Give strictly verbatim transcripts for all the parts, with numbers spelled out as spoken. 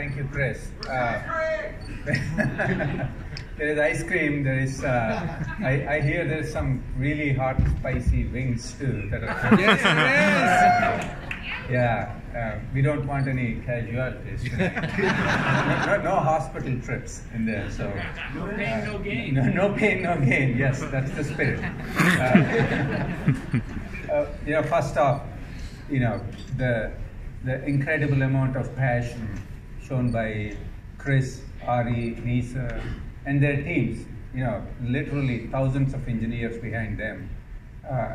Thank you, Chris. Uh, there is ice cream. There is. Uh, I, I hear there's some really hot, spicy wings too. That are yes, yes. Yeah, uh, we don't want any casualties. no, no, no hospital trips in there. So no pain, uh, no gain. No, no pain, no gain. Yes, that's the spirit. Uh, uh, you know, first off, you know the the incredible amount of passion shown by Chris, Ari, Nisa, and their teams. You know, literally thousands of engineers behind them. Uh,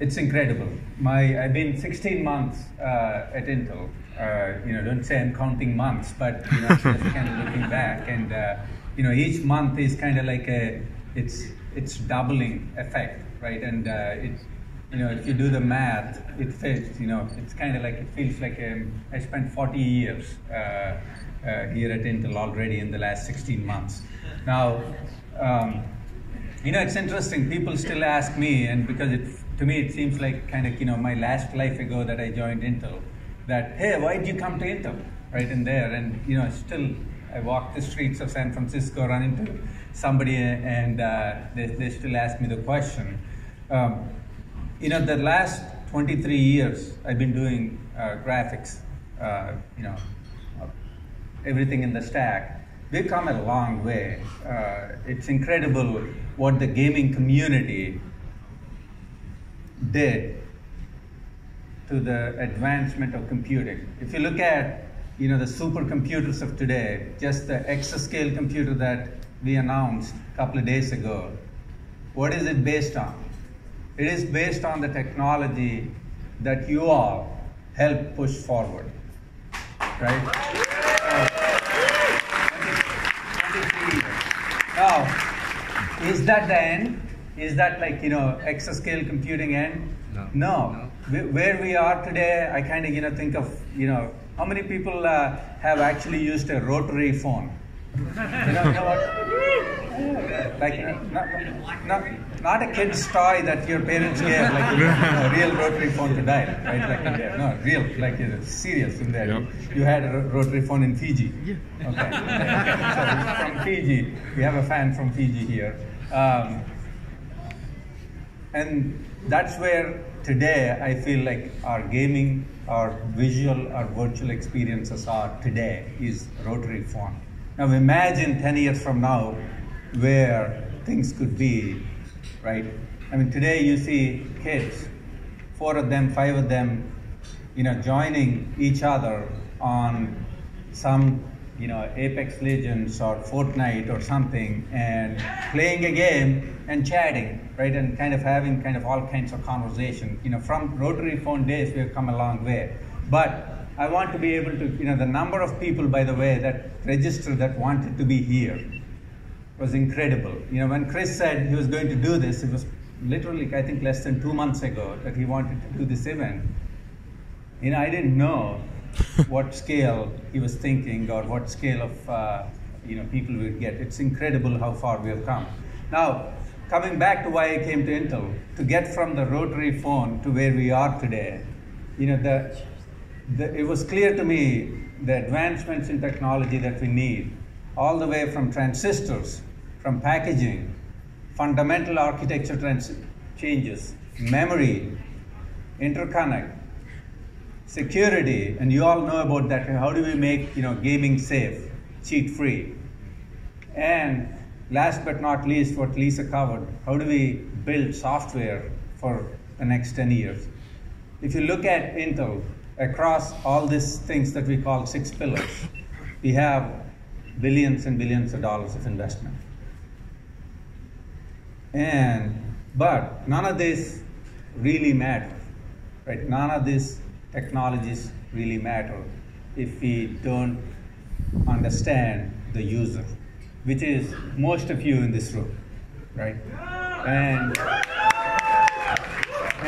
It's incredible. My, I've been sixteen months uh, at Intel. Uh, you know, don't say I'm counting months, but you know, just kind of looking back, and uh, you know, each month is kind of like a, it's it's doubling effect, right? And uh, it, you know, if you do the math, it fits. You know, it's kind of like it feels like um, I spent forty years uh, uh, here at Intel already in the last sixteen months. Now, um, you know, it's interesting. People still ask me, and because it's to me, it seems like kind of, you know, my last life ago that I joined Intel, that, hey, why did you come to Intel? Right in there. And, you know, still, I walk the streets of San Francisco, run into somebody, and uh, they, they still ask me the question. Um, you know, the last twenty-three years, I've been doing uh, graphics, uh, you know, everything in the stack. We've come a long way. Uh, it's incredible what the gaming community did to the advancement of computing. If you look at, you know, the supercomputers of today, just the exascale computer that we announced a couple of days ago, what is it based on? It is based on the technology that you all helped push forward, right? Now, is that the end? Is that like, you know, exascale computing end? No. No. no. Where we are today, I kind of, you know, think of, you know, how many people uh, have actually used a rotary phone? You know, you know what? Like, not, not, not a kid's toy that your parents gave, like you know, a real rotary phone to dial, right? Like, yeah, no, real, like, you know, serious in there. Yep. You had a rotary phone in Fiji. Yeah. Okay. So, from Fiji, we have a fan from Fiji here. Um, And that's where today I feel like our gaming, our visual, our virtual experiences are today is rotary phone. Now imagine ten years from now where things could be, right? I mean, today you see kids, four of them, five of them, you know, joining each other on some, you know, Apex Legends or Fortnite or something, and playing a game and chatting. Right, and kind of having kind of all kinds of conversation. You know, from rotary phone days, we've come a long way. But I want to be able to, you know, the number of people, by the way, that registered that wanted to be here was incredible. You know, when Chris said he was going to do this, it was literally, I think, less than two months ago that he wanted to do this event. You know, I didn't know what scale he was thinking or what scale of, uh, you know, people we would get. It's incredible how far we have come. Now, coming back to why I came to Intel, to get from the rotary phone to where we are today, you know, the, the, it was clear to me the advancements in technology that we need, all the way from transistors, from packaging, fundamental architecture trans changes, memory, interconnect, security, and you all know about that. How do we make, you know, gaming safe, cheat-free, and last but not least, what Lisa covered, how do we build software for the next ten years? If you look at Intel, across all these things that we call six pillars, we have billions and billions of dollars of investment. And, but none of this really matters, right? None of these technologies really matter if we don't understand the user, which is most of you in this room, right? And,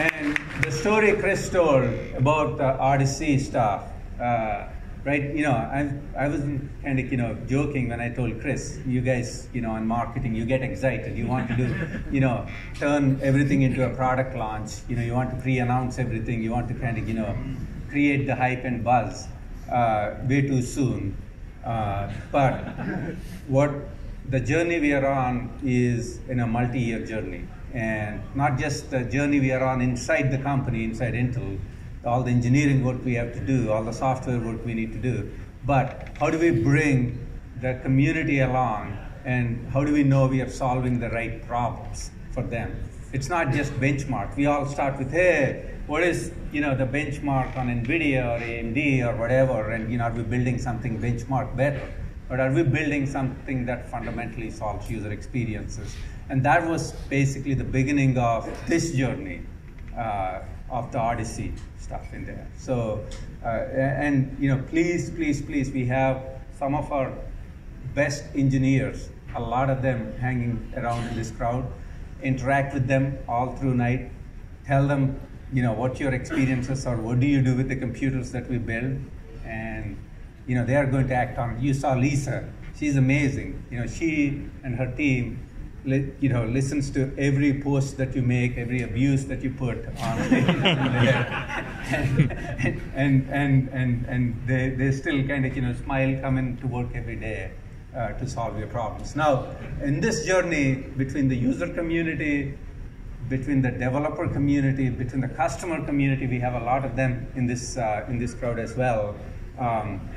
and the story Chris told about the Odyssey stuff, uh, right? You know, I, I wasn't kind of, you know, joking when I told Chris, you guys, you know, on marketing, you get excited. You want to do, you know, turn everything into a product launch. You know, you want to pre-announce everything. You want to kind of, you know, create the hype and buzz. uh, way too soon. Uh, but what the journey we are on is in a multi-year journey, and not just the journey we are on inside the company, inside Intel, all the engineering work we have to do, all the software work we need to do, but how do we bring the community along, and how do we know we are solving the right problems for them? It's not just benchmark. We all start with, hey, what is you know the benchmark on NVIDIA or A M D or whatever, and you know, are we building something benchmark better? But are we building something that fundamentally solves user experiences? And that was basically the beginning of this journey uh, of the Odyssey stuff in there. So, uh, and you know, please, please, please, we have some of our best engineers, a lot of them hanging around in this crowd. Interact with them all through night. Tell them, you know, what your experiences are, what do you do with the computers that we build, and you know, they are going to act on it. You saw Lisa, she's amazing. You know, she and her team, you know, listens to every post that you make, every abuse that you put on and, and, and, and, and they, they still kind of, you know, smile, come in to work every day uh, to solve your problems. Now, in this journey between the user community, between the developer community, between the customer community, we have a lot of them in this, uh, in this crowd as well. Um,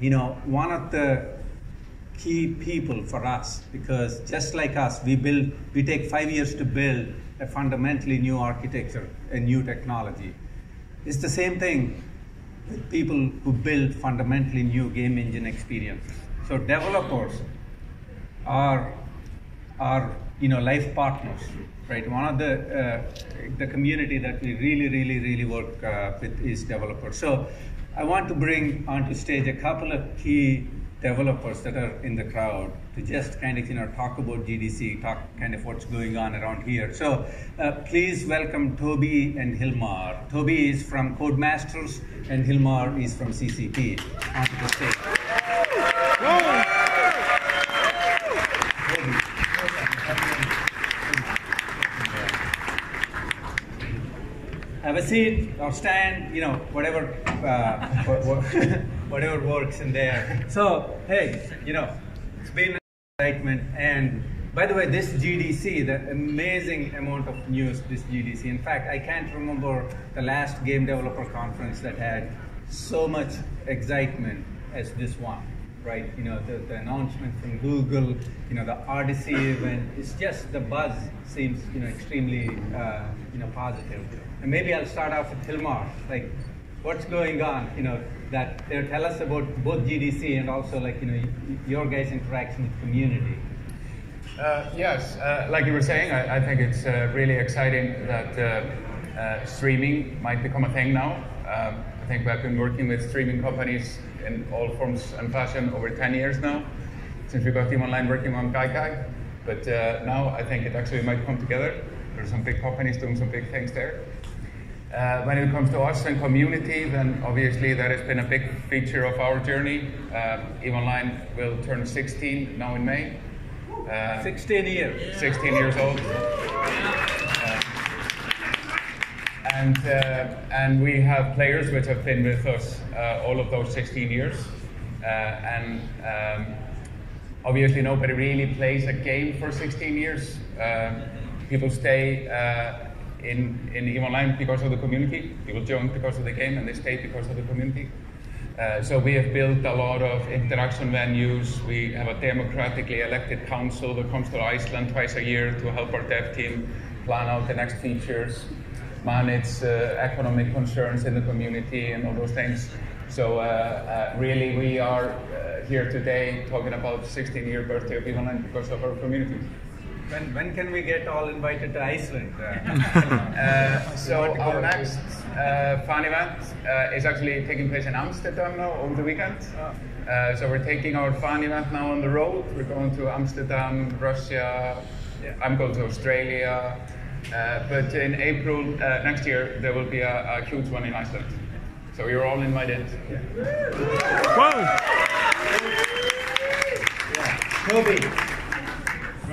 you know, one of the key people for us, because just like us, we build, we take five years to build a fundamentally new architecture, a new technology. It's the same thing with people who build fundamentally new game engine experiences. So developers are, are you know, life partners, right? One of the, uh, the community that we really, really, really work uh, with is developers. So I want to bring onto stage a couple of key developers that are in the crowd to just kind of, you know, talk about G D C, talk kind of what's going on around here. So uh, please welcome Toby and Hilmar. Toby is from Codemasters and Hilmar is from C C P onto the stage. Have a seat or stand, you know, whatever, uh, whatever works in there. So, hey, you know, it's been an excitement. And by the way, this G D C, the amazing amount of news, this G D C. In fact, I can't remember the last game developer conference that had so much excitement as this one, right? You know, the, the announcement from Google, you know, the Odyssey event, it's just the buzz seems, you know, extremely, uh, you know, positive. And maybe I'll start off with Hilmar. Like, what's going on? You know, that they'll tell us about both G D C and also, like, you know, your guys' interaction with community. Uh, yes, uh, like you were saying, I, I think it's uh, really exciting that uh, uh, streaming might become a thing now. Um, I think we've been working with streaming companies in all forms and fashion over ten years now, since we got EVE Online working on Gaikai. But uh, now I think it actually might come together. There's some big companies doing some big things there. Uh, when it comes to us and community, then obviously that has been a big feature of our journey. Um, EVE Online will turn sixteen now in May. Uh, sixteen years. sixteen years old. Uh, and, uh, and we have players which have been with us uh, all of those sixteen years. Uh, and um, obviously nobody really plays a game for sixteen years. Uh, people stay uh, In, in EVE Online because of the community. People join because of the game and they stay because of the community. Uh, so we have built a lot of interaction venues. We have a democratically elected council that comes to Iceland twice a year to help our dev team plan out the next features, manage uh, economic concerns in the community and all those things. So uh, uh, really we are uh, here today talking about the sixteen year birthday of EVE Online because of our community. When, when can we get all invited to Iceland? Uh, uh, so our next uh, fan event uh, is actually taking place in Amsterdam now over the weekend. Uh, so we're taking our fan event now on the road. We're going to Amsterdam, Russia, yeah. I'm going to Australia. Uh, but in April uh, next year, there will be a, a huge one in Iceland. So you're all invited. Yeah. Whoa! Yeah. Toby.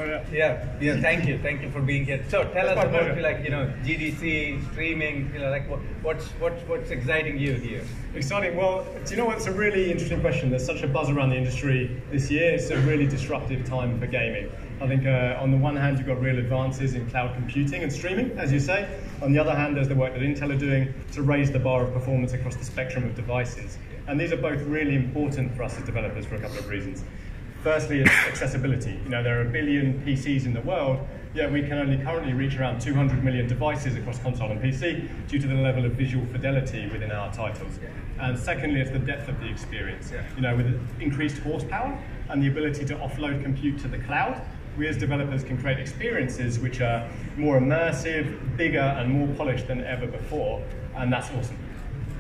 Yeah. yeah, yeah. Thank you, thank you for being here. So tell us about like you know G D C streaming. You know, like what, what's what's what's exciting you here? Exciting. Well, do you know what? It's a really interesting question. There's such a buzz around the industry this year. It's a really disruptive time for gaming. I think uh, on the one hand, you've got real advances in cloud computing and streaming, as you say. On the other hand, there's the work that Intel are doing to raise the bar of performance across the spectrum of devices. And these are both really important for us as developers for a couple of reasons. Firstly, it's accessibility. You know, there are a billion P Cs in the world, yet we can only currently reach around two hundred million devices across console and P C due to the level of visual fidelity within our titles. And secondly, it's the depth of the experience. You know, with increased horsepower and the ability to offload compute to the cloud, we as developers can create experiences which are more immersive, bigger, and more polished than ever before, and that's awesome.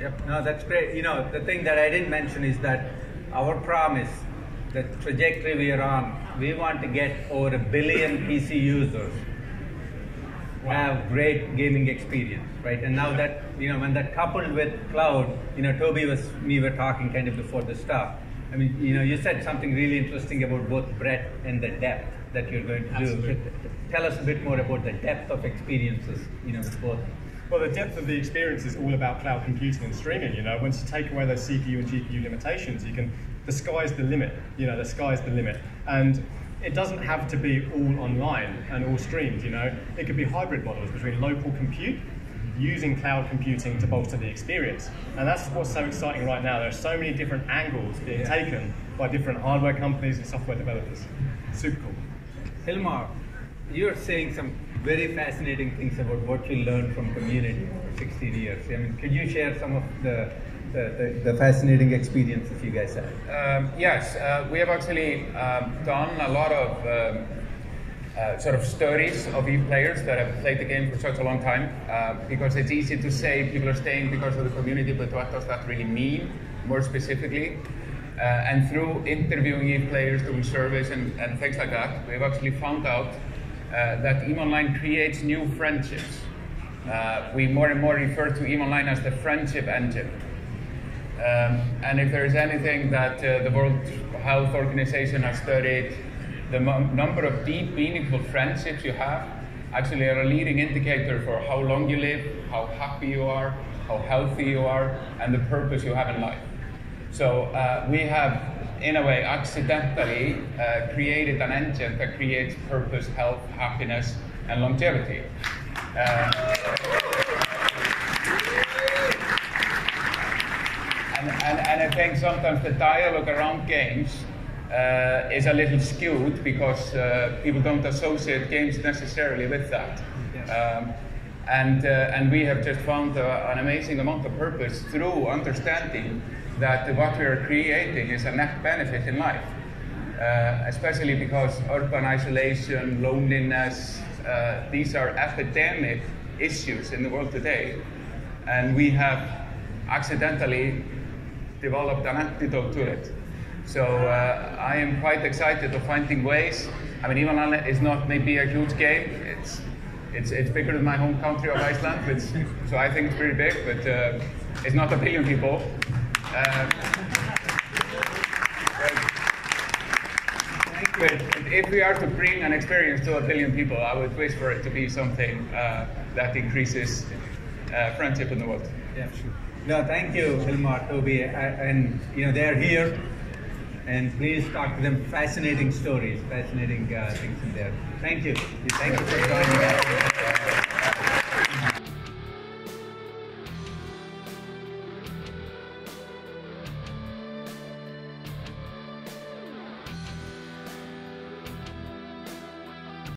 Yep, no, that's great. You know, the thing that I didn't mention is that our promise, the trajectory we are on, we want to get over a billion P C users wow. have great gaming experience, right? And now that, you know, when that coupled with cloud, you know, Toby was, we were talking kind of before the start. I mean, you know, you said something really interesting about both breadth and the depth that you're going to Absolutely. do. Tell us a bit more about the depth of experiences, you know, with both. Well, the depth of the experience is all about cloud computing and streaming, you know. Once you take away those C P U and G P U limitations, you can, the sky's the limit, you know, the sky's the limit. And it doesn't have to be all online and all streamed, you know. It could be hybrid models between local compute, using cloud computing to bolster the experience. And that's what's so exciting right now. There are so many different angles being yeah. taken by different hardware companies and software developers. Super cool. Hilmar, you're saying some very fascinating things about what you learned from community for sixteen years. I mean, could you share some of the, the, the, the fascinating experiences you guys had? Um, yes, uh, we have actually um, done a lot of um, Uh, sort of stories of EVE players that have played the game for such a long time, uh, because it's easy to say people are staying because of the community, but what does that really mean, more specifically? Uh, and through interviewing EVE players, doing surveys and, and things like that, we've actually found out uh, that EVE Online creates new friendships. Uh, we more and more refer to EVE Online as the friendship engine. Um, and if there is anything that uh, the World Health Organization has studied, the number of deep, meaningful friendships you have actually are a leading indicator for how long you live, how happy you are, how healthy you are, and the purpose you have in life. So uh, we have, in a way, accidentally uh, created an engine that creates purpose, health, happiness, and longevity. Uh, and, and, and I think sometimes the dialogue around games Uh, is a little skewed because uh, people don't associate games necessarily with that. Yes. Um, and, uh, and we have just found uh, an amazing amount of purpose through understanding that what we are creating is a net benefit in life, uh, especially because urban isolation, loneliness, uh, these are epidemic issues in the world today. And we have accidentally developed an antidote to it. So uh, I am quite excited of finding ways. I mean, EVE Online is not maybe a huge game. It's it's it's bigger than my home country of Iceland, which, so I think it's pretty big. But uh, it's not a billion people. Uh, but, but if we are to bring an experience to a billion people, I would wish for it to be something uh, that increases uh, friendship in the world. Yeah, sure. No, thank you, Hilmar, Toby, and you know they're here. And please talk to them. Fascinating stories, fascinating uh, things in there. Thank you. Thank you for joining us.